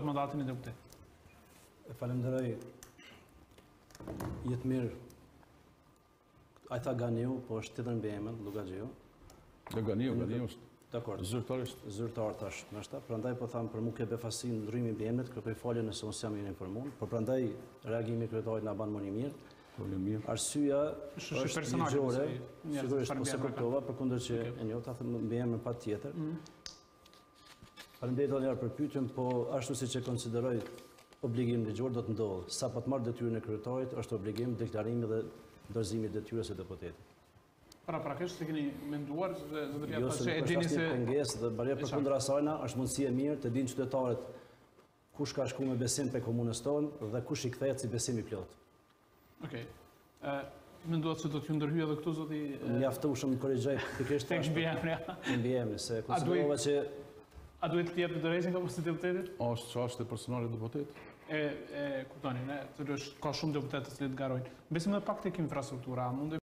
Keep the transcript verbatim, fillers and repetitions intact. Pat më datin e deputet. E falenderoj Jetmir. Ai tha Ganiu, po është tjetër mbi emër, Llugaxhiu. Llugaxhiu, Ganiu. Dakor. Zyrtarisht, zyrtar tash, ndoshta. Prandaj po tham për mua ke befasin ndrymi mbi emrat, kërkoj falje nëse unë jam i informuar, por prandaj reagimi i kryetarit na ban më i mirë. Arsyeja është personale, sigurisht ose kuptova, përkundër që e njëjta thënë mbi emrin patjetër. Faleminderit edhe për pyetjen, po ashtu siç e konsideroj obligim ligjor do të ndodh. Sapo të marr detyrën e kryetarit, është obligim deklarimi dhe dorëzimi i detyrës së deputetit. Para praktikisht se keni menduar se do të jetë se e dini se pengesë dhe barierë përkundër asaj është mundësi e mirë të dinë qytetarët kush ka shkuar me besim te komunës tonë dhe kush i kthehet si besim i plot. Okej. Menduat se do t'ju ndërhyja edhe këtu zoti mjaftueshëm korrigjoj pikërisht tek mbi emri. Mbi emri se konsiderova që a duhet të jap dorëzimin apo si deputetit? Është çështje personale deputet. E e kuptoni, ne, të është ka shumë deputetë që të garojnë. Besim edhe pak tek infrastruktura, mund